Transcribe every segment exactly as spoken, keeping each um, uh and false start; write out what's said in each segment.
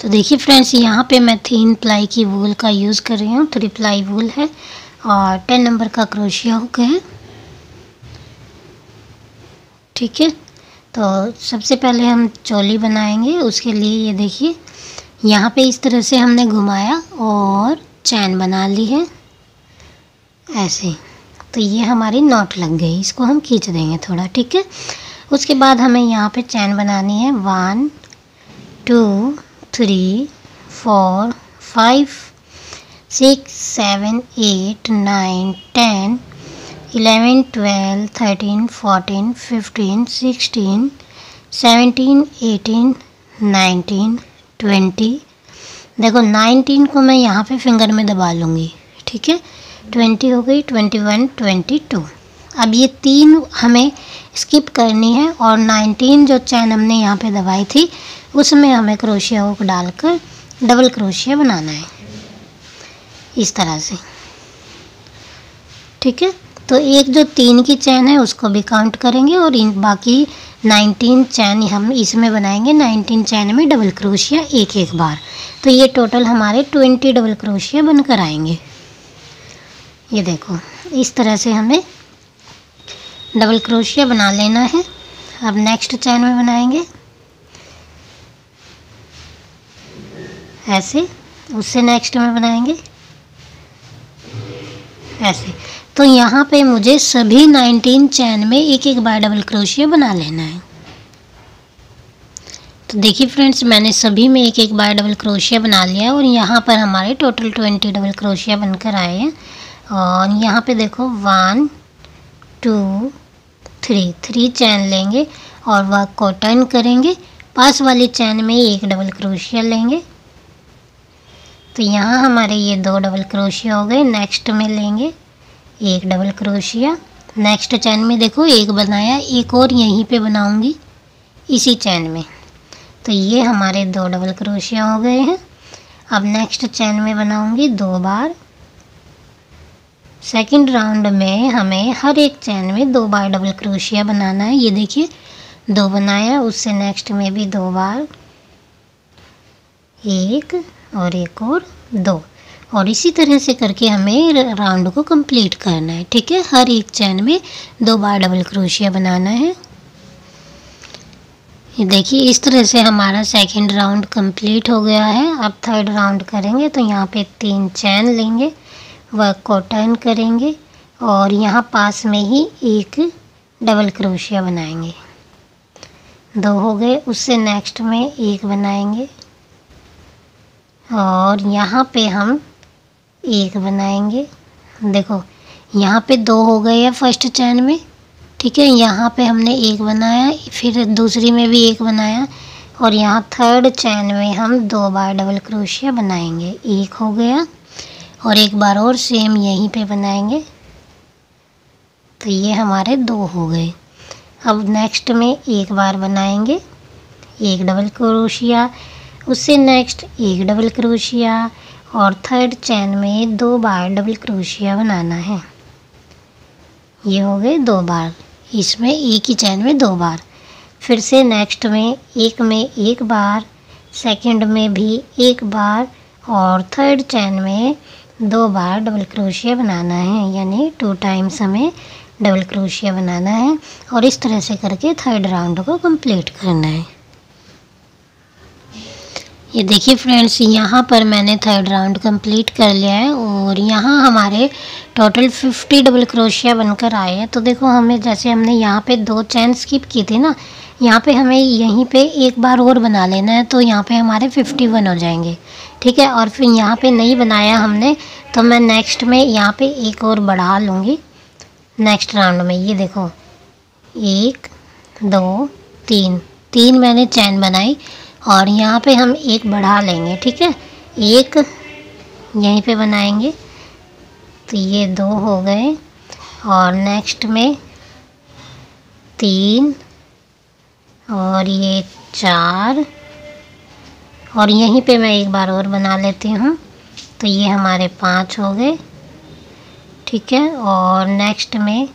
तो देखिए फ्रेंड्स, यहाँ पे मैं तीन प्लाई की वूल का यूज़ कर रही हूँ। थ्री प्लाई वूल है और टेन नंबर का क्रोशिया हुक है। ठीक है, तो सबसे पहले हम चोली बनाएंगे। उसके लिए ये देखिए यहाँ पे इस तरह से हमने घुमाया और चैन बना ली है ऐसे। तो ये हमारी नॉट लग गई, इसको हम खींच देंगे थोड़ा। ठीक है, उसके बाद हमें यहाँ पे चैन बनानी है। One two three four five six seven eight nine ten eleven twelve thirteen fourteen fifteen sixteen seventeen eighteen nineteen twenty. देखो नाइनटीन को मैं यहाँ पे फिंगर में दबा लूँगी। ठीक है, ट्वेंटी हो गई, ट्वेंटी वन ट्वेंटी टू। अब ये तीन हमें स्किप करनी है और नाइनटीन जो चैन हमने यहाँ पे दबाई थी उसमें हमें क्रोशिया हुक डालकर डबल क्रोशिया बनाना है इस तरह से। ठीक है, तो एक जो तीन की चैन है उसको भी काउंट करेंगे और इन बाकी नाइनटीन चैन हम इसमें बनाएंगे। नाइनटीन चैन में डबल क्रोशिया एक एक बार, तो ये टोटल हमारे ट्वेंटी डबल क्रोशिया बनकर आएंगे। ये देखो इस तरह से हमें डबल क्रोशिया बना लेना है। अब नेक्स्ट चैन में बनाएंगे ऐसे, उससे नेक्स्ट में बनाएंगे ऐसे। तो यहाँ पे मुझे सभी नाइनटीन चैन में एक एक बार डबल क्रोशिया बना लेना है। तो देखिए फ्रेंड्स, मैंने सभी में एक एक बार डबल क्रोशिया बना लिया और यहाँ पर हमारे टोटल ट्वेंटी डबल क्रोशिया बनकर आए हैं। और यहाँ पे देखो one two three, three chain लेंगे और वर्क को टर्न करेंगे। पास वाली चैन में एक डबल क्रोशिया लेंगे, तो यहाँ हमारे ये दो डबल क्रोशिया हो गए। नेक्स्ट में लेंगे एक डबल क्रोशिया। नेक्स्ट चैन में देखो एक बनाया, एक और यहीं पे बनाऊंगी इसी चैन में, तो ये हमारे दो डबल क्रोशिया हो गए हैं। अब नेक्स्ट चैन में बनाऊंगी दो बार। सेकेंड राउंड में हमें हर एक चैन में दो बार डबल क्रोशिया बनाना है। ये देखिए दो बनाया, उससे नेक्स्ट में भी दो बार, एक और एक और दो, और इसी तरह से करके हमें राउंड को कंप्लीट करना है। ठीक है, हर एक चैन में दो बार डबल क्रोशिया बनाना है। ये देखिए इस तरह से हमारा सेकेंड राउंड कंप्लीट हो गया है। अब थर्ड राउंड करेंगे, तो यहाँ पे तीन चैन लेंगे, वर्क को टर्न करेंगे और यहाँ पास में ही एक डबल क्रोशिया बनाएंगे। दो हो गए, उससे नेक्स्ट में एक बनाएंगे और यहाँ पे हम एक बनाएंगे। देखो यहाँ पे दो हो गए हैं फर्स्ट चैन में। ठीक है, यहाँ पे हमने एक बनाया, फिर दूसरी में भी एक बनाया और यहाँ थर्ड चैन में हम दो बार डबल क्रोशिया बनाएंगे। एक हो गया और एक बार और सेम यहीं पे बनाएंगे, तो ये हमारे दो हो गए। अब नेक्स्ट में एक बार बनाएंगे, एक डबल क्रोशिया, उससे नेक्स्ट एक डबल क्रोशिया और थर्ड चैन में दो बार डबल क्रोशिया बनाना है। ये हो गए दो बार, इसमें एक ही चैन में दो बार, फिर से नेक्स्ट में एक में एक बार, सेकंड में भी एक बार और थर्ड चैन में दो बार डबल क्रोशिया बनाना है, यानी टू टाइम्स हमें डबल क्रोशिया बनाना है। और इस तरह से करके थर्ड राउंड को कंप्लीट करना है। ये देखिए फ्रेंड्स, यहाँ पर मैंने थर्ड राउंड कंप्लीट कर लिया है और यहाँ हमारे टोटल फिफ्टी डबल क्रोशिया बनकर आए हैं। तो देखो हमें, जैसे हमने यहाँ पे दो चैन स्किप की थी ना, यहाँ पे हमें यहीं पे एक बार और बना लेना है, तो यहाँ पे हमारे फिफ्टी वन हो जाएंगे। ठीक है, और फिर यहाँ पे नहीं बनाया हमने, तो मैं नेक्स्ट में यहाँ पे एक और बढ़ा लूँगी नेक्स्ट राउंड में। ये देखो एक दो तीन, तीन मैंने चैन बनाई और यहाँ पे हम एक बढ़ा लेंगे। ठीक है, एक यहीं पे बनाएंगे, तो ये दो हो गए और नेक्स्ट में तीन और ये चार, और यहीं पे मैं एक बार और बना लेती हूँ, तो ये हमारे पाँच हो गए। ठीक है, और नेक्स्ट में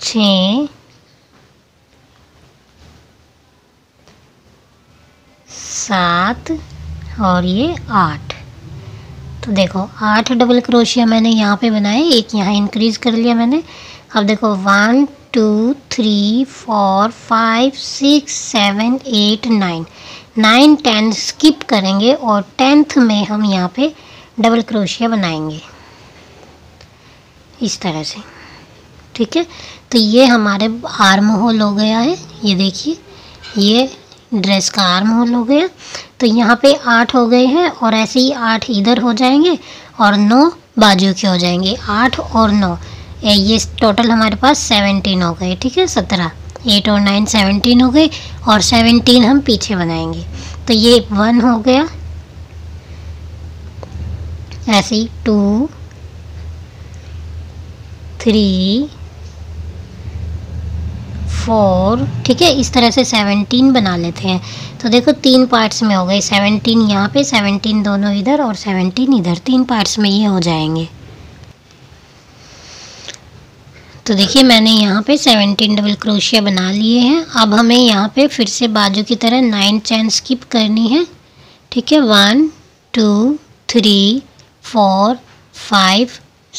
छः सात और ये आठ। तो देखो आठ डबल क्रोशिया मैंने यहाँ पे बनाए, एक यहाँ इंक्रीज़ कर लिया मैंने। अब देखो one two three four five six seven eight nine, nine ten skip करेंगे और टेंथ में हम यहाँ पे डबल क्रोशिया बनाएंगे इस तरह से। ठीक है, तो ये हमारे आर्म होल हो गया है, ये देखिए ये ड्रेस का आर्म होल हो गया। तो यहाँ पे आठ हो गए हैं और ऐसे ही आठ इधर हो जाएंगे और नौ बाजू के हो जाएंगे, आठ और नौ, ये टोटल हमारे पास सेवनटीन हो गए। ठीक है, सत्रह, एट और नाइन सेवनटीन हो गए और सेवनटीन हम पीछे बनाएंगे। तो ये वन हो गया, ऐसे ही टू थ्री फोर। ठीक है, इस तरह से सेवनटीन बना लेते हैं। तो देखो तीन पार्ट्स में हो गए, सेवनटीन यहाँ पे, सेवनटीन दोनों इधर और सेवनटीन इधर, तीन पार्ट्स में ये हो जाएंगे। तो देखिए मैंने यहाँ पे सेवनटीन डबल क्रोशिया बना लिए हैं। अब हमें यहाँ पे फिर से बाजू की तरह नाइन चैन स्किप करनी है। ठीक है, one two three four five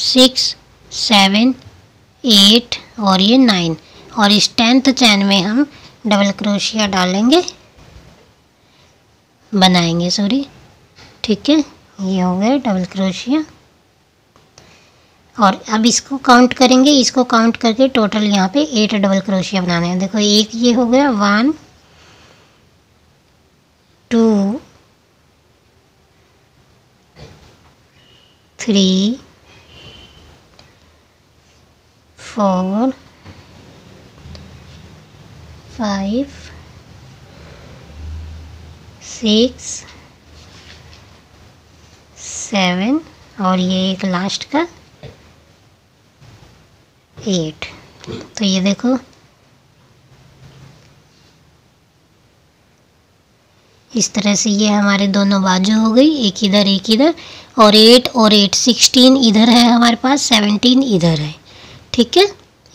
six seven eight और ये नाइन, और इस टेंथ चैन में हम डबल क्रोशिया डालेंगे, बनाएंगे सॉरी। ठीक है, ये हो गए डबल क्रोशिया और अब इसको काउंट करेंगे, इसको काउंट करके टोटल यहाँ पे एट डबल क्रोशिया बनाने हैं। देखो एक ये हो गया, one two three four five six seven और ये एक लास्ट का एट। तो ये देखो इस तरह से ये हमारे दोनों बाजू हो गई, एक इधर एक इधर, और एट और एट सिक्सटीन इधर है हमारे पास, सेवनटीन इधर है। ठीक है,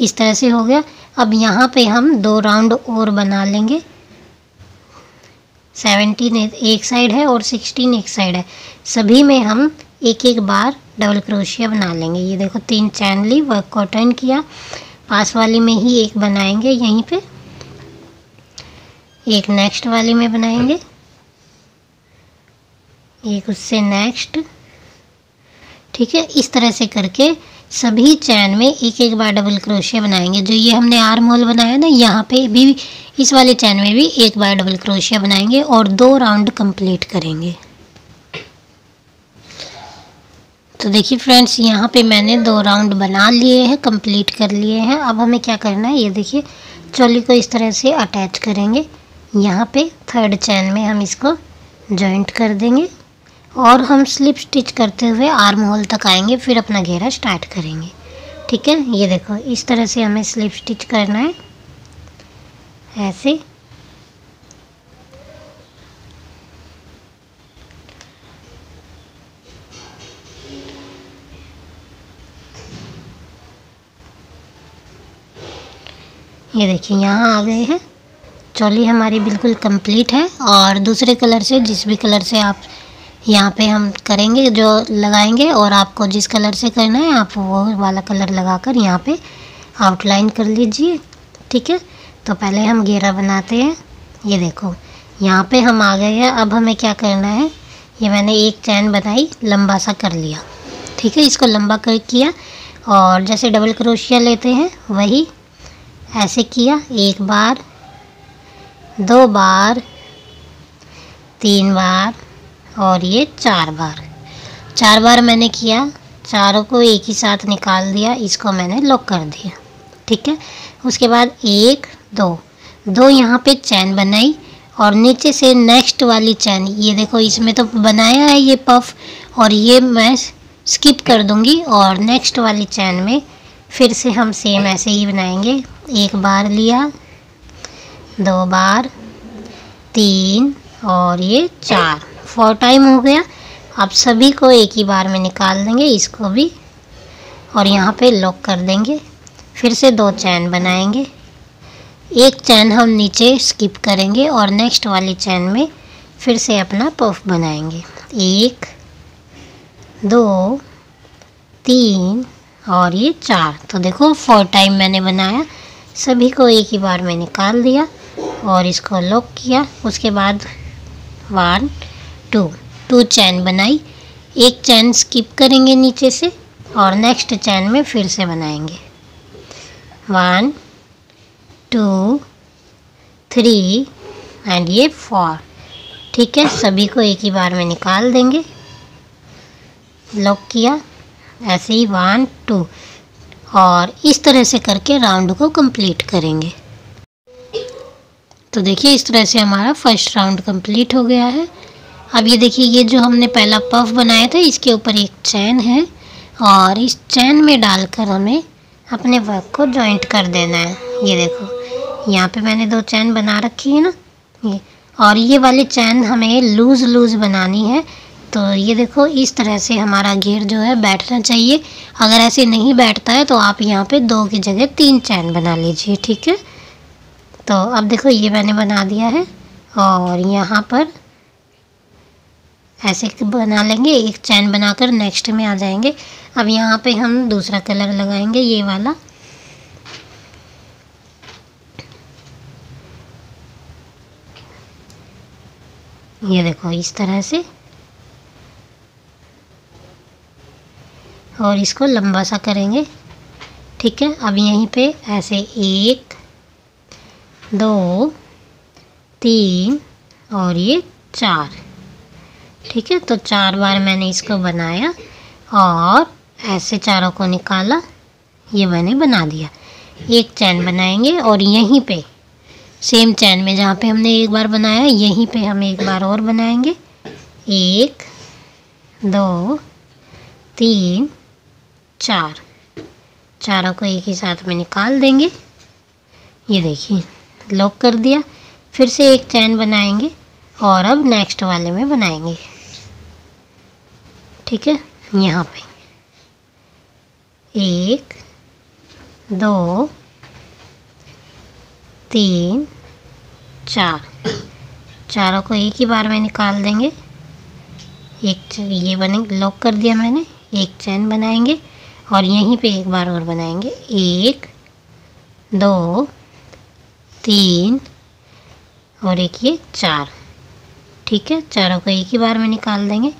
इस तरह से हो गया। अब यहाँ पे हम दो राउंड और बना लेंगे, सेवनटीन एक साइड है और सिक्सटीन एक साइड है, सभी में हम एक एक बार डबल क्रोशिया बना लेंगे। ये देखो तीन चैन ली, वर्क को टर्न किया, पास वाली में ही एक बनाएंगे, यहीं पे एक नेक्स्ट वाली में बनाएंगे, एक उससे नेक्स्ट। ठीक है, इस तरह से करके सभी चैन में एक एक बार डबल क्रोशिया बनाएंगे। जो ये हमने आर्म होल बनाया ना, यहाँ पे भी इस वाले चैन में भी एक बार डबल क्रोशिया बनाएंगे और दो राउंड कंप्लीट करेंगे। तो देखिए फ्रेंड्स, यहाँ पे मैंने दो राउंड बना लिए हैं, कंप्लीट कर लिए हैं। अब हमें क्या करना है, ये देखिए चोली को इस तरह से अटैच करेंगे, यहाँ पे थर्ड चैन में हम इसको जॉइंट कर देंगे और हम स्लिप स्टिच करते हुए आर्म होल तक आएंगे, फिर अपना घेरा स्टार्ट करेंगे। ठीक है, ये देखो इस तरह से हमें स्लिप स्टिच करना है, ऐसे ये देखिए यहाँ आ गए हैं। चोली हमारी बिल्कुल कंप्लीट है और दूसरे कलर से, जिस भी कलर से आप यहाँ पे हम करेंगे जो लगाएंगे, और आपको जिस कलर से करना है आप वो वाला कलर लगाकर यहाँ पे आउटलाइन कर लीजिए। ठीक है, तो पहले हम घेरा बनाते हैं। ये देखो यहाँ पे हम आ गए हैं। अब हमें क्या करना है, ये मैंने एक चैन बनाई, लंबा सा कर लिया। ठीक है, इसको लंबा कर किया और जैसे डबल क्रोशिया लेते हैं वही ऐसे किया, एक बार, दो बार, तीन बार और ये चार बार। चार बार मैंने किया, चारों को एक ही साथ निकाल दिया, इसको मैंने लॉक कर दिया। ठीक है, उसके बाद एक दो दो यहाँ पे चैन बनाई और नीचे से नेक्स्ट वाली चैन, ये देखो इसमें तो बनाया है ये पफ, और ये मैं स्किप कर दूँगी और नेक्स्ट वाली चैन में फिर से हम सेम ऐसे ही बनाएंगे। एक बार लिया, दो बार, तीन और ये चार, फोर टाइम हो गया। आप सभी को एक ही बार में निकाल देंगे, इसको भी, और यहाँ पे लॉक कर देंगे। फिर से दो चैन बनाएंगे, एक चैन हम नीचे स्किप करेंगे और नेक्स्ट वाली चैन में फिर से अपना पफ बनाएंगे। एक, दो, तीन और ये चार। तो देखो फोर टाइम मैंने बनाया, सभी को एक ही बार मैं निकाल दिया और इसको लॉक किया। उसके बाद वन टू टू चैन बनाई, एक चैन स्किप करेंगे नीचे से और नेक्स्ट चैन में फिर से बनाएंगे। वन टू थ्री एंड ये फोर। ठीक है, सभी को एक ही बार में निकाल देंगे, लॉक किया, ऐसे ही वन टू, और इस तरह से करके राउंड को कंप्लीट करेंगे। तो देखिए इस तरह से हमारा फर्स्ट राउंड कंप्लीट हो गया है। अब ये देखिए, ये जो हमने पहला पफ बनाया था इसके ऊपर एक चैन है और इस चैन में डालकर हमें अपने वर्क को जॉइंट कर देना है। ये देखो यहाँ पे मैंने दो चैन बना रखी है ना, ये और ये वाली चैन हमें लूज़ लूज़ बनानी है। तो ये देखो इस तरह से हमारा घेर जो है बैठना चाहिए। अगर ऐसे नहीं बैठता है तो आप यहाँ पे दो की जगह तीन चैन बना लीजिए। ठीक है, तो अब देखो ये मैंने बना दिया है और यहाँ पर ऐसे बना लेंगे, एक चैन बनाकर नेक्स्ट में आ जाएंगे। अब यहाँ पे हम दूसरा कलर लगाएंगे, ये वाला। ये देखो इस तरह से, और इसको लंबा सा करेंगे। ठीक है, अब यहीं पे ऐसे एक, दो, तीन और ये चार। ठीक है, तो चार बार मैंने इसको बनाया और ऐसे चारों को निकाला, ये मैंने बना दिया। एक चैन बनाएंगे और यहीं पे सेम चैन में जहाँ पे हमने एक बार बनाया यहीं पे हम एक बार और बनाएंगे। एक, दो, तीन, चार, चारों को एक ही साथ में निकाल देंगे। ये देखिए लॉक कर दिया, फिर से एक चैन बनाएंगे और अब नेक्स्ट वाले में बनाएंगे। ठीक है, यहाँ पे एक, दो, तीन, चार, चारों को एक ही बार में निकाल देंगे। एक ये बने, लॉक कर दिया मैंने, एक चैन बनाएंगे और यहीं पे एक बार और बनाएंगे। एक, दो, तीन और एक ये चार। ठीक है, चारों को एक ही बार में निकाल देंगे,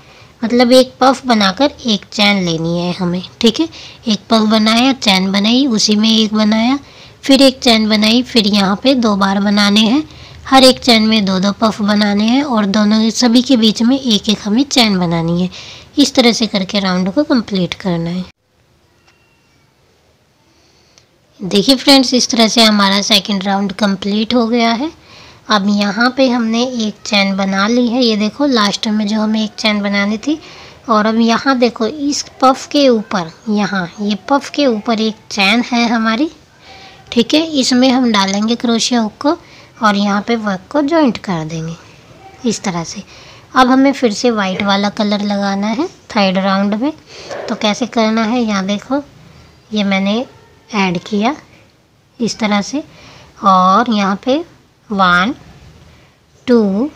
मतलब एक पफ बनाकर एक चैन लेनी है हमें। ठीक है, एक पफ बनाया, चैन बनाई, उसी में एक बनाया, फिर एक चैन बनाई, फिर यहाँ पे दो बार बनाने हैं। हर एक चैन में दो दो पफ बनाने हैं और दोनों सभी के बीच में एक एक हमें चैन बनानी है। इस तरह से करके राउंड को कंप्लीट करना है। देखिए फ्रेंड्स, इस तरह से हमारा सेकंड राउंड कंप्लीट हो गया है। अब यहाँ पे हमने एक चैन बना ली है, ये देखो लास्ट में जो हमें एक चैन बनानी थी। और अब यहाँ देखो इस पफ के ऊपर, यहाँ ये पफ के ऊपर एक चैन है हमारी। ठीक है, इसमें हम डालेंगे क्रोशिया हुक को और यहाँ पे वर्क को जॉइंट कर देंगे इस तरह से। अब हमें फिर से वाइट वाला कलर लगाना है थर्ड राउंड में। तो कैसे करना है, यहाँ देखो ये मैंने ऐड किया इस तरह से, और यहाँ पे one two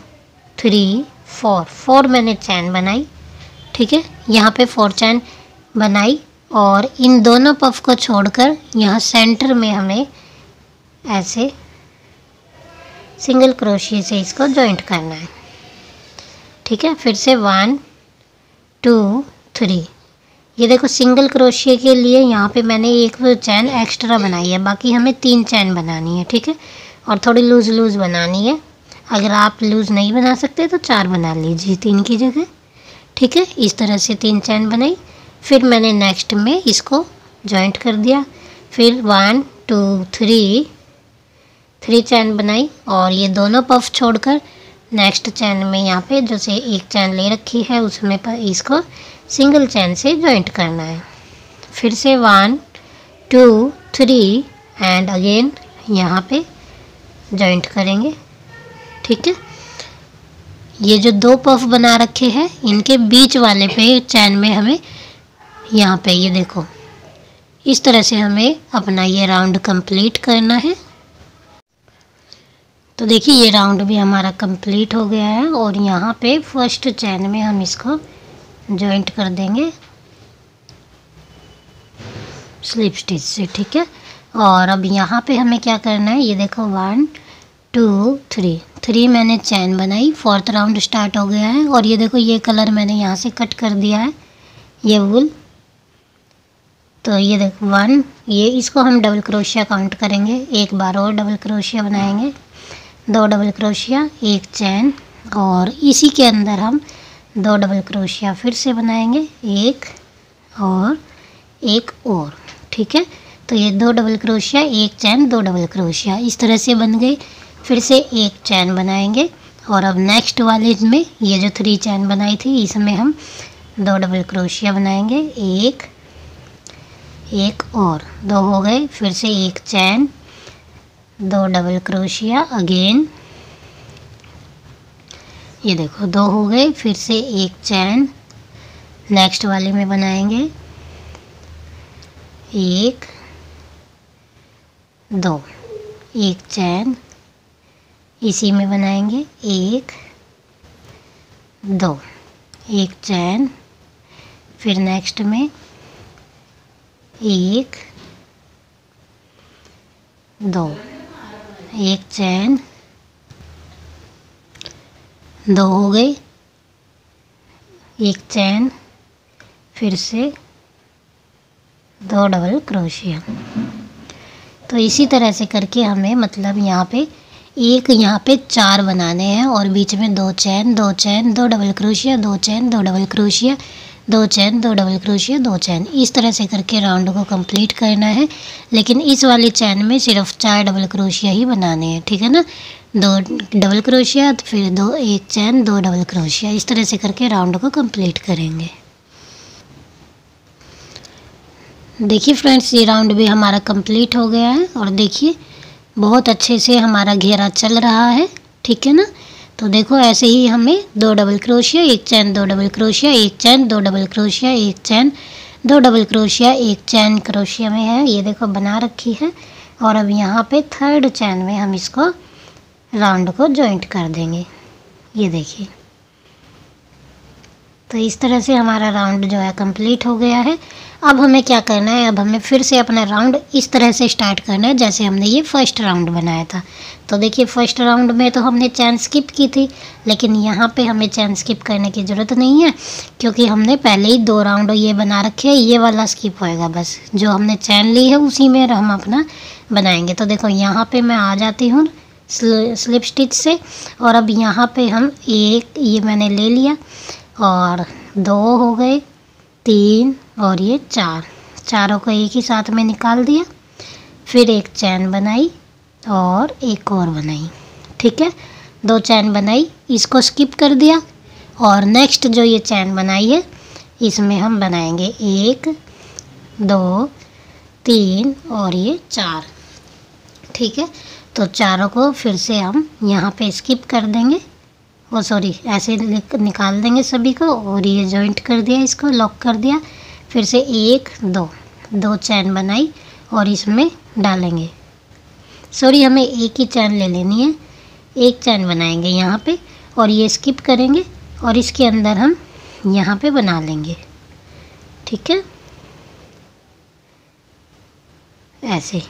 three four, four मैंने चैन बनाई। ठीक है, यहाँ पे फोर चैन बनाई और इन दोनों पफ को छोड़कर यहाँ सेंटर में हमें ऐसे सिंगल क्रोशिया से इसको जॉइंट करना है। ठीक है, फिर से वन टू थ्री, ये देखो सिंगल क्रोशिया के लिए यहाँ पे मैंने एक चैन एक्स्ट्रा बनाई है, बाकी हमें तीन चैन बनानी है। ठीक है, और थोड़ी लूज़ लूज़ बनानी है, अगर आप लूज़ नहीं बना सकते तो चार बना लीजिए तीन की जगह। ठीक है, इस तरह से तीन चैन बनाई, फिर मैंने नेक्स्ट में इसको जॉइंट कर दिया। फिर one two three, three chain बनाई और ये दोनों पफ छोड़कर नेक्स्ट चैन में यहाँ पे जो से एक चैन ले रखी है उसमें पर इसको सिंगल चैन से जॉइंट करना है। फिर से one two three and again यहाँ पे जॉइंट करेंगे। ठीक है, ये जो दो पफ बना रखे हैं इनके बीच वाले पे चैन में हमें यहाँ पे, ये देखो इस तरह से हमें अपना ये राउंड कंप्लीट करना है। तो देखिए ये राउंड भी हमारा कंप्लीट हो गया है और यहाँ पे फर्स्ट चैन में हम इसको जॉइंट कर देंगे स्लिप स्टिच से, ठीक है। और अब यहाँ पे हमें क्या करना है, ये देखो वन टू थ्री, थ्री मैंने चैन बनाई, फोर्थ राउंड स्टार्ट हो गया है। और ये देखो ये कलर मैंने यहाँ से कट कर दिया है ये वूल, तो ये देखो वन, ये इसको हम डबल क्रोशिया काउंट करेंगे, एक बार और डबल क्रोशिया बनाएंगे, दो डबल क्रोशिया, एक चैन, और इसी के अंदर हम दो डबल क्रोशिया फिर से बनाएंगे, एक और एक और, ठीक है। तो ये दो डबल क्रोशिया, एक चैन, दो डबल क्रोशिया इस तरह से बन गई। फिर से एक चैन बनाएंगे और अब नेक्स्ट वाले में ये जो थ्री चैन बनाई थी इसमें हम दो डबल क्रोशिया बनाएंगे, एक एक और, दो हो गए। फिर से एक चैन, दो डबल क्रोशिया अगेन, ये देखो दो हो गए। फिर से एक चैन नेक्स्ट वाले में बनाएंगे, एक दो, एक चैन इसी में बनाएंगे, एक दो, एक चैन फिर नेक्स्ट में, एक दो, एक चैन, दो हो गई, एक चैन फिर से दो डबल क्रोशिया। तो इसी तरह से करके हमें मतलब यहाँ पे एक, यहाँ पे चार बनाने हैं और बीच में दो चैन, दो चैन, दो डबल क्रोशिया, दो चैन, दो डबल क्रोशिया, दो चैन, दो डबल क्रोशिया, दो चैन, इस तरह से करके राउंड को कंप्लीट करना है। लेकिन इस वाले चैन में सिर्फ चार डबल क्रोशिया ही बनाने हैं, ठीक है ना, दो डबल क्रोशिया फिर दो, एक चैन, दो डबल क्रोशिया, इस तरह से करके राउंड को कंप्लीट करेंगे। देखिए फ्रेंड्स ये राउंड भी हमारा कंप्लीट हो गया है और देखिए बहुत अच्छे से हमारा घेरा चल रहा है, ठीक है ना। तो देखो ऐसे ही हमें दो डबल क्रोशिया, एक चैन, दो डबल क्रोशिया, एक चैन, दो डबल क्रोशिया, एक चैन, दो डबल क्रोशिया, एक चैन क्रोशिया में है, ये देखो बना रखी है। और अब यहाँ पे थर्ड चैन में हम इसको राउंड को जॉइंट कर देंगे, ये देखिए। तो इस तरह से हमारा राउंड जो है कंप्लीट हो गया है। अब हमें क्या करना है, अब हमें फिर से अपना राउंड इस तरह से स्टार्ट करना है जैसे हमने ये फर्स्ट राउंड बनाया था। तो देखिए फर्स्ट राउंड में तो हमने चैन स्किप की थी, लेकिन यहाँ पे हमें चैन स्किप करने की ज़रूरत नहीं है क्योंकि हमने पहले ही दो राउंड ये बना रखे हैं, ये वाला स्किप होएगा, बस जो हमने चैन ली है उसी में हम अपना बनाएंगे। तो देखो यहाँ पर मैं आ जाती हूँ स्लिप स्टिच से और अब यहाँ पर हम एक, ये मैंने ले लिया और दो हो गए, तीन और ये चार, चारों को एक ही साथ में निकाल दिया। फिर एक चैन बनाई और एक और बनाई, ठीक है, दो चैन बनाई, इसको स्किप कर दिया और नेक्स्ट जो ये चैन बनाई है इसमें हम बनाएंगे एक दो तीन और ये चार, ठीक है। तो चारों को फिर से हम यहाँ पे स्किप कर देंगे, वो सॉरी ऐसे निकाल देंगे सभी को और ये जॉइंट कर दिया, इसको लॉक कर दिया। फिर से एक दो, दो चैन बनाई और इसमें डालेंगे, सॉरी हमें एक ही चैन ले लेनी है, एक चैन बनाएंगे यहाँ पे और ये स्किप करेंगे और इसके अंदर हम यहाँ पे बना लेंगे, ठीक है, ऐसे,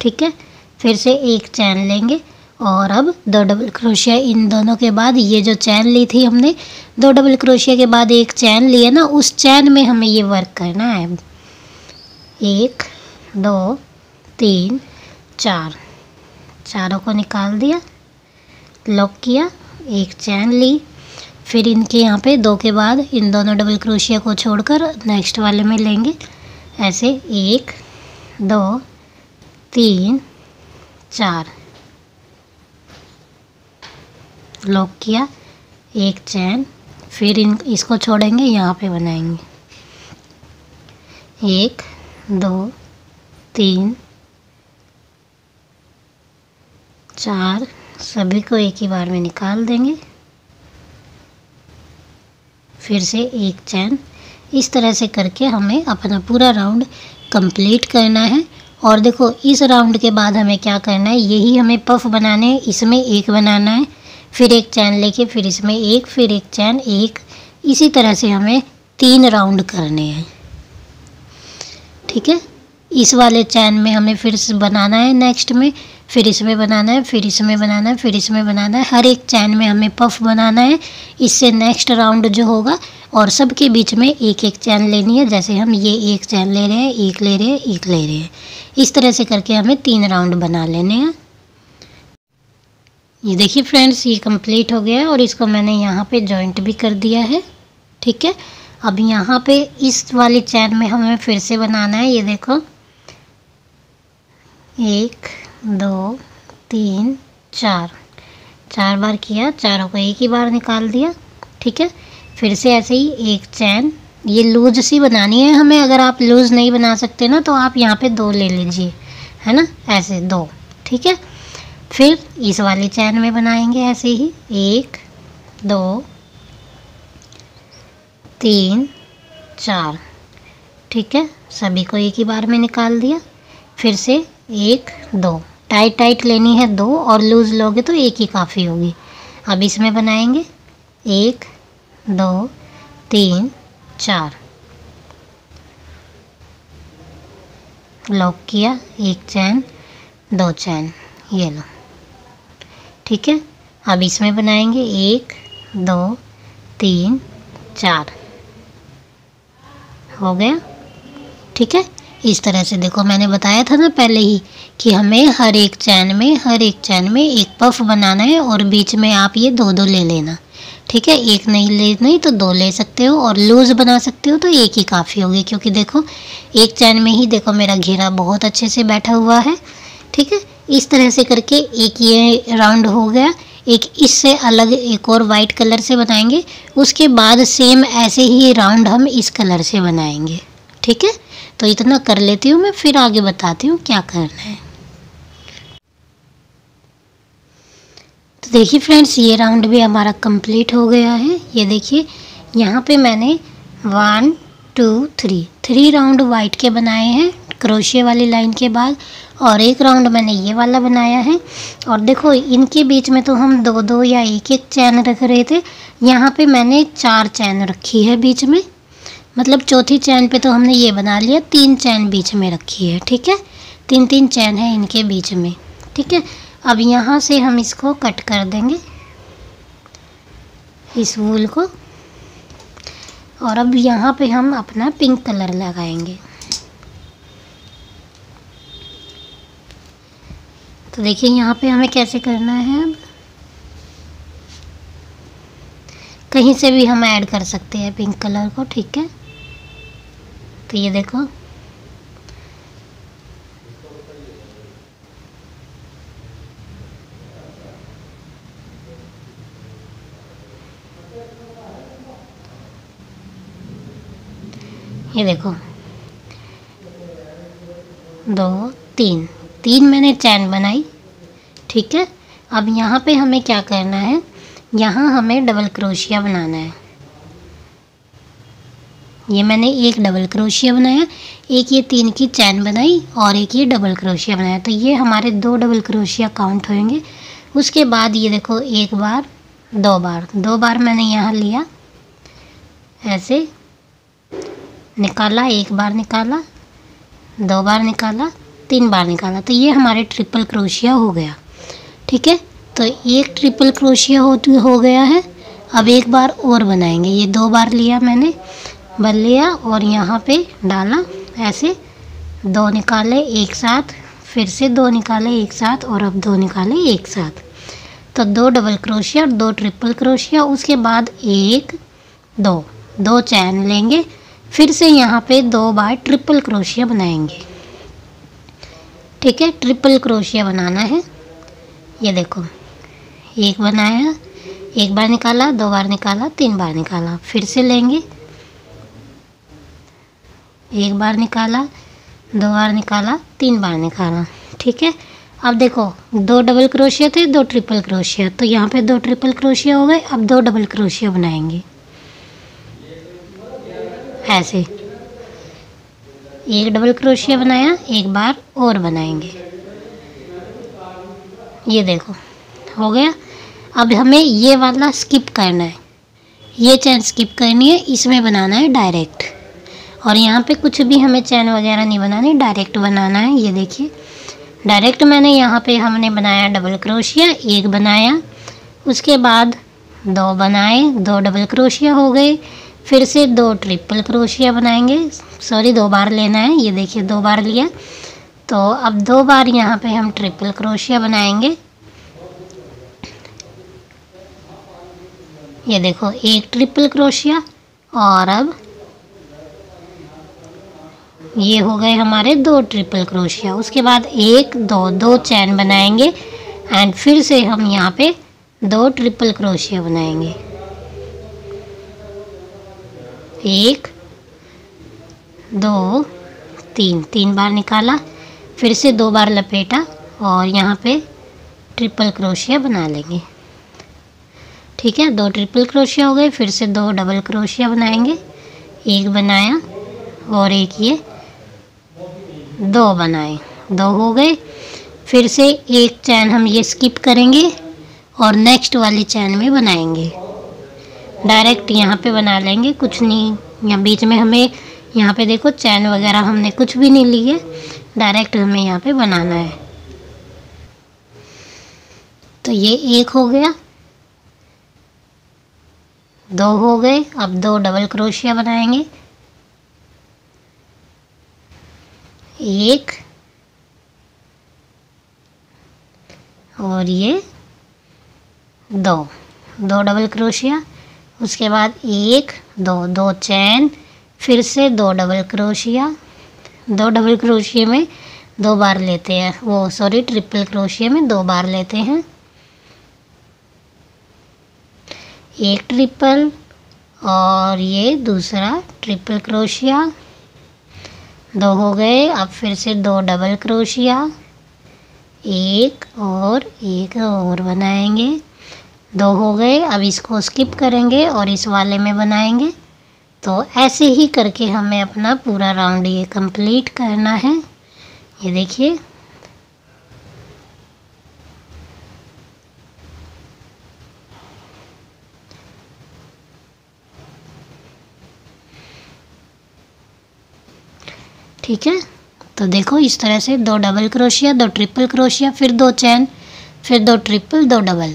ठीक है। फिर से एक चैन लेंगे और अब दो डबल क्रोशिया, इन दोनों के बाद ये जो चैन ली थी हमने, दो डबल क्रोशिया के बाद एक चैन ली है ना, उस चैन में हमें ये वर्क करना है, एक दो तीन चार, चारों को निकाल दिया, लॉक किया, एक चैन ली, फिर इनके यहाँ पे दो के बाद इन दोनों डबल क्रोशिया को छोड़कर नेक्स्ट वाले में लेंगे, ऐसे एक दो तीन चार, लॉक किया, एक चैन, फिर इन इसको छोड़ेंगे, यहाँ पे बनाएंगे, एक दो तीन चार, सभी को एक ही बार में निकाल देंगे। फिर से एक चैन, इस तरह से करके हमें अपना पूरा राउंड कंप्लीट करना है और देखो इस राउंड के बाद हमें क्या करना है, यही हमें पफ बनाने हैं, इसमें एक बनाना है, फिर एक चैन लेके फिर इसमें एक, फिर एक चैन एक, इसी तरह से हमें तीन राउंड करने हैं। ठीक है, इस वाले चैन में हमें फिर बनाना है, नेक्स्ट में फिर इसमें बनाना है, फिर इसमें बनाना है, फिर इसमें बनाना है, हर एक चैन में हमें पफ बनाना है, इससे नेक्स्ट राउंड जो होगा। और सबके बीच में एक एक चैन लेनी है, जैसे हम ये एक चैन ले रहे हैं, एक ले रहे हैं, एक ले रहे हैं, इस तरह से करके हमें तीन राउंड बना लेने हैं। ये देखिए फ्रेंड्स, ये कंप्लीट हो गया है और इसको मैंने यहाँ पे जॉइंट भी कर दिया है। ठीक है, अब यहाँ पे इस वाली चैन में हमें फिर से बनाना है, ये देखो एक दो तीन चार, चार बार किया, चारों को एक ही बार निकाल दिया। ठीक है, फिर से ऐसे ही एक चैन, ये लूज सी बनानी है हमें, अगर आप लूज नहीं बना सकते ना तो आप यहाँ पे दो ले लीजिए, है ना, ऐसे दो। ठीक है, फिर इस वाली चैन में बनाएंगे ऐसे ही एक दो तीन चार। ठीक है, सभी को एक ही बार में निकाल दिया, फिर से एक दो, टाइट टाइट लेनी है दो, और लूज़ लोगे तो एक ही काफ़ी होगी। अब इसमें बनाएंगे एक दो तीन चार, लॉक किया, एक चैन दो चैन, ये लो। ठीक है, अब इसमें बनाएंगे एक दो तीन चार, हो गया। ठीक है, इस तरह से देखो मैंने बताया था ना पहले ही कि हमें हर एक चैन में हर एक चैन में एक पफ बनाना है और बीच में आप ये दो दो ले लेना। ठीक है, एक नहीं ले नहीं तो दो ले सकते हो, और लूज़ बना सकते हो तो एक ही काफ़ी होगी, क्योंकि देखो एक चैन में ही देखो मेरा घेरा बहुत अच्छे से बैठा हुआ है। ठीक है, इस तरह से करके एक ये राउंड हो गया। एक इससे अलग एक और वाइट कलर से बनाएंगे, उसके बाद सेम ऐसे ही राउंड हम इस कलर से बनाएंगे। ठीक है, तो इतना कर लेती हूँ मैं, फिर आगे बताती हूँ क्या करना है। तो देखिए फ्रेंड्स, ये राउंड भी हमारा कंप्लीट हो गया है। ये देखिए यहाँ पे मैंने one two three three round white के बनाए हैं क्रोशे वाली लाइन के बाद, और एक राउंड मैंने ये वाला बनाया है। और देखो इनके बीच में तो हम दो दो या एक एक चैन रख रहे थे, यहाँ पे मैंने चार चैन रखी है बीच में, मतलब चौथी चैन पे तो हमने ये बना लिया, तीन चैन बीच में रखी है। ठीक है, तीन तीन चैन है इनके बीच में। ठीक है, अब यहाँ से हम इसको कट कर देंगे इस वूल को, और अब यहाँ पे हम अपना पिंक कलर लगाएंगे। तो देखिए यहाँ पे हमें कैसे करना है, अब कहीं से भी हम ऐड कर सकते हैं पिंक कलर को। ठीक है, तो ये देखो ये देखो दो तीन तीन मैंने चैन बनाई। ठीक है, अब यहाँ पे हमें क्या करना है, यहाँ हमें डबल क्रोशिया बनाना है। ये मैंने एक डबल क्रोशिया बनाया, एक ये तीन की चैन बनाई और एक ये डबल क्रोशिया बनाया, तो ये हमारे दो डबल क्रोशिया काउंट होंगे। उसके बाद ये देखो एक बार दो बार दो बार मैंने यहाँ लिया, ऐसे निकाला, एक बार निकाला, दो बार निकाला, तीन बार निकाला, तो ये हमारे ट्रिपल क्रोशिया हो गया। ठीक है, तो एक ट्रिपल क्रोशिया हो हो गया है। अब एक बार और बनाएंगे, ये दो बार लिया मैंने, बल लिया और यहाँ पे डाला, ऐसे दो निकाले एक साथ, फिर से दो निकाले एक साथ, और अब दो निकाले एक साथ, तो दो डबल क्रोशिया और दो ट्रिपल क्रोशिया। उसके बाद एक दो दो चैन लेंगे, फिर से यहाँ पे दो बार ट्रिपल क्रोशिया बनाएंगे। ठीक है, ट्रिपल क्रोशिया बनाना है, ये देखो एक बनाया, एक बार निकाला, दो बार निकाला, तीन बार निकाला, फिर से लेंगे, एक बार निकाला, दो बार निकाला, तीन बार निकाला। ठीक है, अब देखो दो डबल क्रोशिया थे, दो ट्रिपल क्रोशिया, तो यहाँ पे दो ट्रिपल क्रोशिया हो गए। अब दो डबल क्रोशिया बनाएंगे ऐसे, एक डबल क्रोशिया बनाया, एक बार और बनाएंगे। ये देखो हो गया। अब हमें ये वाला स्किप करना है, ये चैन स्किप करनी है, इसमें बनाना है डायरेक्ट। और यहाँ पे कुछ भी हमें चैन वगैरह नहीं बनानी, डायरेक्ट बनाना है। ये देखिए डायरेक्ट मैंने यहाँ पे हमने बनाया डबल क्रोशिया, एक बनाया, उसके बाद दो बनाए, दो डबल क्रोशिया हो गए, फिर से दो ट्रिपल क्रोशिया बनाएंगे। सॉरी दो बार लेना है, ये देखिए दो बार लिया। तो अब दो बार यहाँ पे हम ट्रिपल क्रोशिया बनाएंगे। ये देखो एक ट्रिपल क्रोशिया, और अब ये हो गए हमारे दो ट्रिपल क्रोशिया। उसके बाद एक दो दो चैन बनाएंगे एंड फिर से हम यहाँ पे दो ट्रिपल क्रोशिया बनाएंगे, एक दो तीन, तीन बार निकाला, फिर से दो बार लपेटा और यहाँ पे ट्रिपल क्रोशिया बना लेंगे। ठीक है, दो ट्रिपल क्रोशिया हो गए, फिर से दो डबल क्रोशिया बनाएंगे, एक बनाया और एक ये दो बनाए, दो हो गए। फिर से एक चैन हम ये स्किप करेंगे और नेक्स्ट वाली चैन में बनाएंगे, डायरेक्ट यहाँ पे बना लेंगे, कुछ नहीं। यहाँ बीच में हमें यहाँ पे देखो चैन वगैरह हमने कुछ भी नहीं ली है, डायरेक्ट हमें यहाँ पे बनाना है। तो ये एक हो गया, दो हो गए, अब दो डबल क्रोशिया बनाएंगे, एक और ये दो, दो डबल क्रोशिया, उसके बाद एक दो दो चैन, फिर से दो डबल क्रोशिया। दो डबल क्रोशिया में दो बार लेते हैं, वो सॉरी ट्रिपल क्रोशिया में दो बार लेते हैं, एक ट्रिपल और ये दूसरा ट्रिपल क्रोशिया, दो हो गए। अब फिर से दो डबल क्रोशिया, एक और एक और बनाएंगे, दो हो गए। अब इसको स्किप करेंगे और इस वाले में बनाएंगे। तो ऐसे ही करके हमें अपना पूरा राउंड ये कंप्लीट करना है। ये देखिए ठीक है। तो देखो इस तरह से दो डबल क्रोशिया, दो ट्रिपल क्रोशिया, फिर दो चैन, फिर दो ट्रिपल, दो डबल,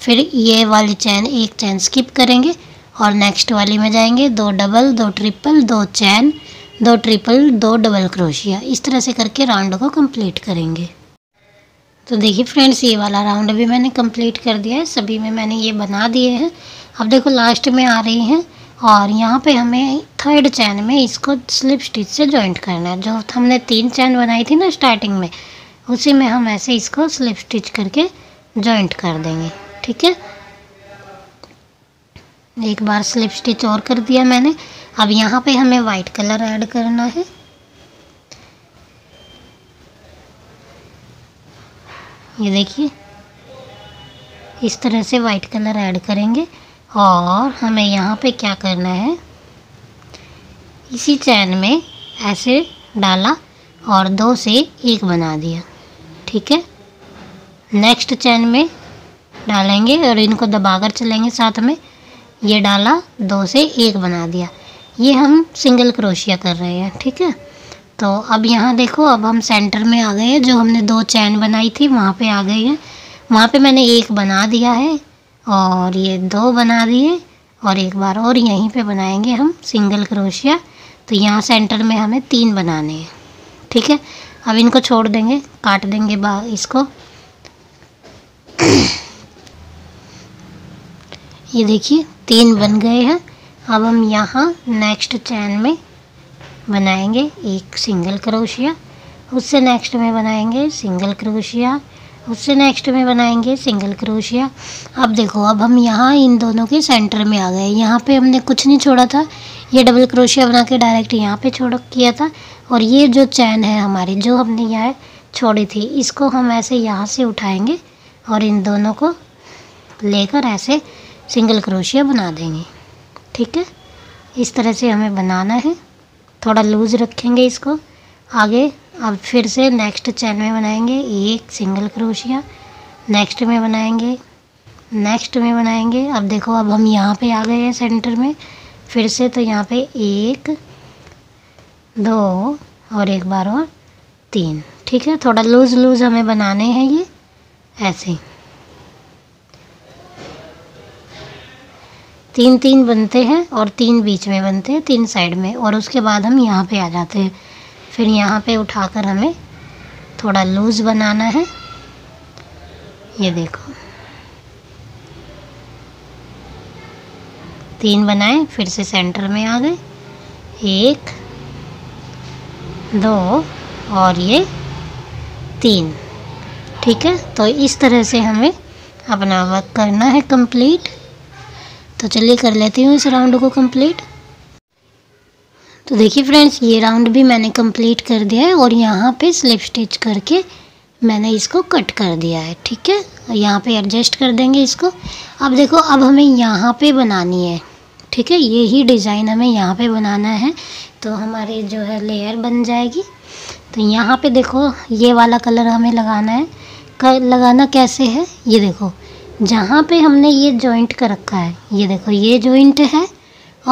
फिर ये वाली चैन एक चैन स्किप करेंगे और नेक्स्ट वाली में जाएंगे, दो डबल दो ट्रिपल दो चैन दो ट्रिपल दो डबल क्रोशिया। इस तरह से करके राउंड को कंप्लीट करेंगे। तो देखिए फ्रेंड्स ये वाला राउंड भी मैंने कंप्लीट कर दिया है, सभी में मैंने ये बना दिए हैं। अब देखो लास्ट में आ रही हैं और यहाँ पे हमें थर्ड चैन में इसको स्लिप स्टिच से जॉइंट करना है। जो हमने तीन चैन बनाई थी ना स्टार्टिंग में, उसी में हम ऐसे इसको स्लिप स्टिच करके जॉइंट कर देंगे। ठीक है, एक बार स्लिप स्टिच और कर दिया मैंने। अब यहाँ पे हमें वाइट कलर ऐड करना है। ये देखिए इस तरह से वाइट कलर ऐड करेंगे और हमें यहाँ पे क्या करना है, इसी चैन में ऐसे डाला और दो से एक बना दिया। ठीक है, नेक्स्ट चैन में डालेंगे और इनको दबाकर चलेंगे साथ में। ये डाला, दो से एक बना दिया। ये हम सिंगल क्रोशिया कर रहे हैं। ठीक है, तो अब यहाँ देखो अब हम सेंटर में आ गए हैं, जो हमने दो चैन बनाई थी वहाँ पे आ गए हैं। वहाँ पे मैंने एक बना दिया है और ये दो बना दिए और एक बार और यहीं पे बनाएंगे हम सिंगल क्रोशिया। तो यहाँ सेंटर में हमें तीन बनाने हैं। ठीक है, अब इनको छोड़ देंगे, काट देंगे बा इसको। ये देखिए तीन बन गए हैं। अब हम यहाँ नेक्स्ट चैन में बनाएंगे एक सिंगल क्रोशिया, उससे नेक्स्ट में बनाएंगे सिंगल क्रोशिया, उससे नेक्स्ट में बनाएंगे सिंगल क्रोशिया। अब देखो अब हम यहाँ इन दोनों के सेंटर में आ गए। यहाँ पे हमने कुछ नहीं छोड़ा था, ये डबल क्रोशिया बना के डायरेक्ट यहाँ पे छोड़ किया था। और ये जो चैन है हमारी, जो हमने यहाँ छोड़ी थी, इसको हम ऐसे यहाँ से उठाएंगे और इन दोनों को लेकर ऐसे सिंगल क्रोशिया बना देंगे। ठीक है, इस तरह से हमें बनाना है। थोड़ा लूज रखेंगे इसको। आगे अब फिर से नेक्स्ट चैन में बनाएंगे एक सिंगल क्रोशिया, नेक्स्ट में बनाएंगे, नेक्स्ट में बनाएंगे। अब देखो अब हम यहाँ पे आ गए हैं सेंटर में फिर से, तो यहाँ पे एक, दो और एक बार और तीन। ठीक है, थोड़ा लूज लूज हमें बनाने हैं ये ऐसे। तीन तीन बनते हैं और तीन बीच में बनते हैं, तीन साइड में, और उसके बाद हम यहाँ पे आ जाते हैं। फिर यहाँ पे उठाकर हमें थोड़ा लूज बनाना है। ये देखो तीन बनाए, फिर से सेंटर में आ गए, एक, दो और ये तीन। ठीक है, तो इस तरह से हमें अपना वर्क करना है कंप्लीट। तो चलिए कर लेती हूँ इस राउंड को कंप्लीट। तो देखिए फ्रेंड्स, ये राउंड भी मैंने कंप्लीट कर दिया है और यहाँ पे स्लिप स्टिच करके मैंने इसको कट कर दिया है। ठीक है, यहाँ पे एडजस्ट कर देंगे इसको। अब देखो अब हमें यहाँ पे बनानी है। ठीक है, यही डिज़ाइन हमें यहाँ पे बनाना है, तो हमारे जो है लेयर बन जाएगी। तो यहाँ पे देखो ये वाला कलर हमें लगाना है। कर, लगाना कैसे है ये देखो, जहाँ पे हमने ये जॉइंट कर रखा है, ये देखो ये जॉइंट है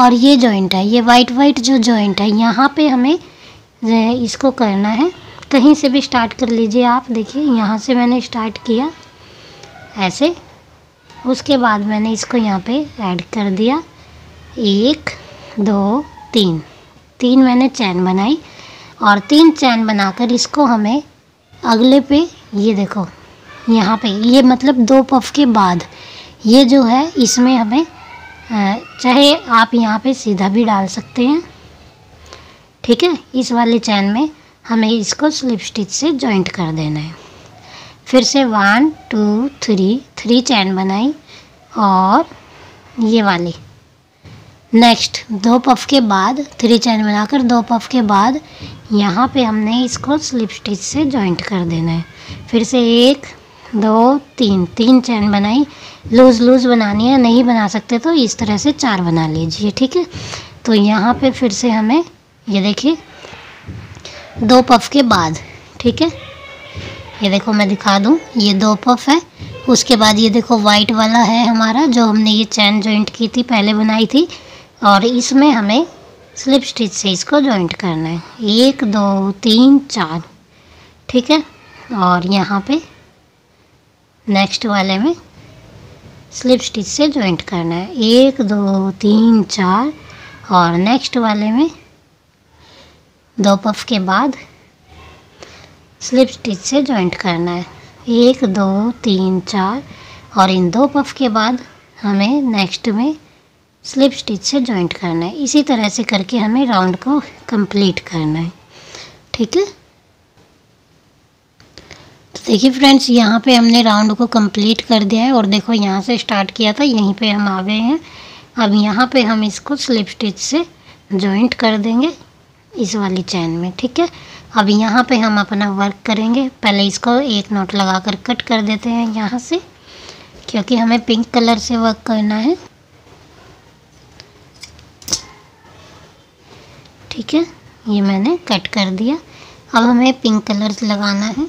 और ये जॉइंट है, ये वाइट वाइट जो जॉइंट है, यहाँ पे हमें इसको करना है। कहीं से भी स्टार्ट कर लीजिए आप। देखिए यहाँ से मैंने स्टार्ट किया ऐसे, उसके बाद मैंने इसको यहाँ पे ऐड कर दिया, एक, दो, तीन, तीन मैंने चैन बनाई और तीन चैन बनाकर इसको हमें अगले पे, ये देखो यहाँ पे, ये मतलब दो पफ के बाद ये जो है इसमें हमें, चाहे आप यहाँ पे सीधा भी डाल सकते हैं। ठीक है, इस वाले चैन में हमें इसको स्लिप स्टिच से जॉइंट कर देना है। फिर से one, two, three, three chain बनाई और ये वाली नेक्स्ट दो पफ के बाद थ्री चैन बनाकर दो पफ के बाद यहाँ पे हमने इसको स्लिप स्टिच से जॉइंट कर देना है। फिर से एक, दो, तीन, तीन चैन बनाई। लूज लूज बनानी है, नहीं बना सकते तो इस तरह से चार बना लीजिए। ठीक है, तो यहाँ पे फिर से हमें ये देखिए दो पफ के बाद, ठीक है, ये देखो मैं दिखा दूँ, ये दो पफ है, उसके बाद ये देखो वाइट वाला है हमारा जो हमने ये चैन जॉइंट की थी पहले बनाई थी, और इसमें हमें स्लिप स्टिच से इसको जॉइंट करना है, एक, दो, तीन, चार। ठीक है, और यहाँ पे नेक्स्ट वाले में स्लिप स्टिच से जॉइंट करना है, एक, दो, तीन, चार, और नेक्स्ट वाले में दो पफ के बाद स्लिप स्टिच से जॉइंट करना है, एक, दो, तीन, चार, और इन दो पफ के बाद हमें नेक्स्ट में स्लिप स्टिच से जॉइंट करना है। इसी तरह से करके हमें राउंड को कंप्लीट करना है। ठीक है, तो देखिए फ्रेंड्स, यहाँ पे हमने राउंड को कंप्लीट कर दिया है और देखो यहाँ से स्टार्ट किया था, यहीं पे हम आ गए हैं। अब यहाँ पे हम इसको स्लिप स्टिच से जॉइंट कर देंगे इस वाली चैन में। ठीक है, अब यहाँ पे हम अपना वर्क करेंगे। पहले इसको एक नोट लगाकर कट कर देते हैं यहाँ से, क्योंकि हमें पिंक कलर से वर्क करना है। ठीक है, ये मैंने कट कर दिया। अब हमें पिंक कलर लगाना है।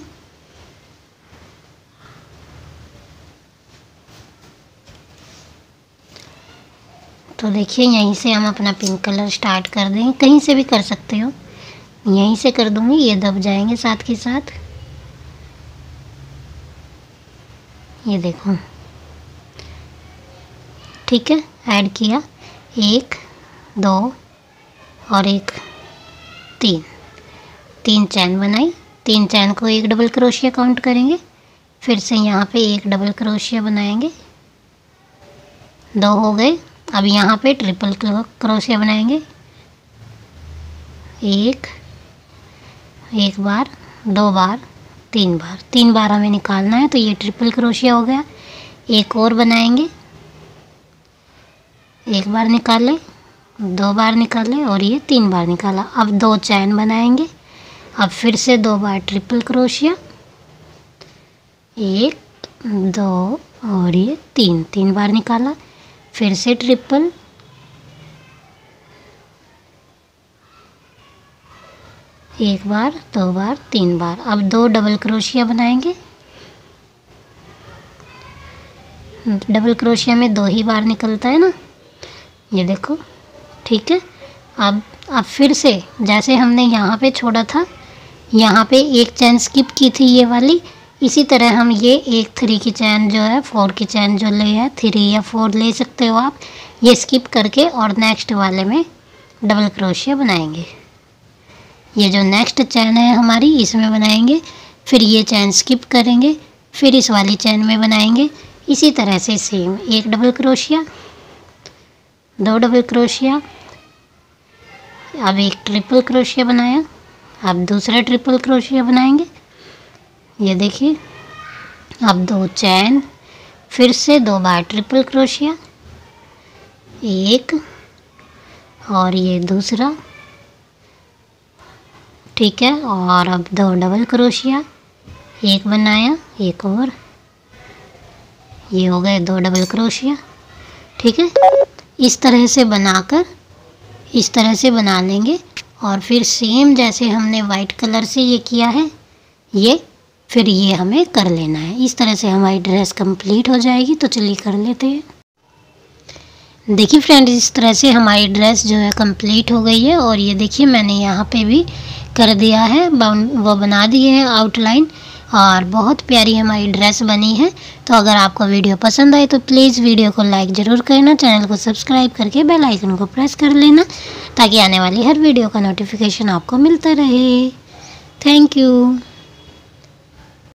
तो देखिए यहीं से हम अपना पिंक कलर स्टार्ट कर देंगे। कहीं से भी कर सकते हो, यहीं से कर दूंगी, ये दब जाएंगे साथ के साथ। ये देखो, ठीक है, ऐड किया, एक, दो और एक, तीन, तीन चैन बनाई। तीन चैन को एक डबल क्रोशिया काउंट करेंगे। फिर से यहाँ पे एक डबल क्रोशिया बनाएंगे, दो हो गए। अब यहाँ पे ट्रिपल क्रोशिया बनाएंगे, एक, एक बार, दो बार, तीन बार, तीन बार हमें निकालना है। तो ये ट्रिपल क्रोशिया हो गया। एक और बनाएंगे, एक बार निकाले, दो बार निकाले और ये तीन बार निकाला। अब दो चैन बनाएंगे। अब फिर से दो बार ट्रिपल क्रोशिया, एक, दो और ये तीन, तीन बार निकाला। फिर से ट्रिपल, एक बार, दो बार, तीन बार। अब दो डबल क्रोशिया बनाएंगे। डबल क्रोशिया में दो ही बार निकलता है ना, ये देखो, ठीक है। अब अब फिर से जैसे हमने यहाँ पे छोड़ा था, यहाँ पे एक चैन स्किप की थी ये वाली, इसी तरह हम ये एक थ्री की चैन जो है, फोर की चैन जो ले है, थ्री या फोर ले सकते हो आप, ये स्किप करके और नेक्स्ट वाले में डबल क्रोशिया बनाएंगे। ये जो नेक्स्ट चैन है हमारी, इसमें बनाएंगे, फिर ये चैन स्किप करेंगे, फिर इस वाली चैन में बनाएंगे, इसी तरह से सेम। एक डबल क्रोशिया, दो डबल क्रोशिया, अब एक ट्रिपल क्रोशिया बनाया, अब दूसरा ट्रिपल क्रोशिया बनाएंगे, ये देखिए। अब दो चैन, फिर से दो बार ट्रिपल क्रोशिया, एक और ये दूसरा, ठीक है। और अब दो डबल क्रोशिया, एक बनाया, एक और, ये हो गए दो डबल क्रोशिया, ठीक है। इस तरह से बनाकर इस तरह से बना लेंगे। और फिर सेम जैसे हमने वाइट कलर से ये किया है, ये फिर ये हमें कर लेना है। इस तरह से हमारी ड्रेस कंप्लीट हो जाएगी। तो चलिए कर लेते हैं। देखिए फ्रेंड्स, इस तरह से हमारी ड्रेस जो है कंप्लीट हो गई है। और ये देखिए मैंने यहाँ पे भी कर दिया है, वो बना दिए हैं आउटलाइन, और बहुत प्यारी हमारी ड्रेस बनी है। तो अगर आपको वीडियो पसंद आए तो प्लीज़ वीडियो को लाइक ज़रूर करना, चैनल को सब्सक्राइब करके बेल आइकन को प्रेस कर लेना, ताकि आने वाली हर वीडियो का नोटिफिकेशन आपको मिलता रहे। Thank you.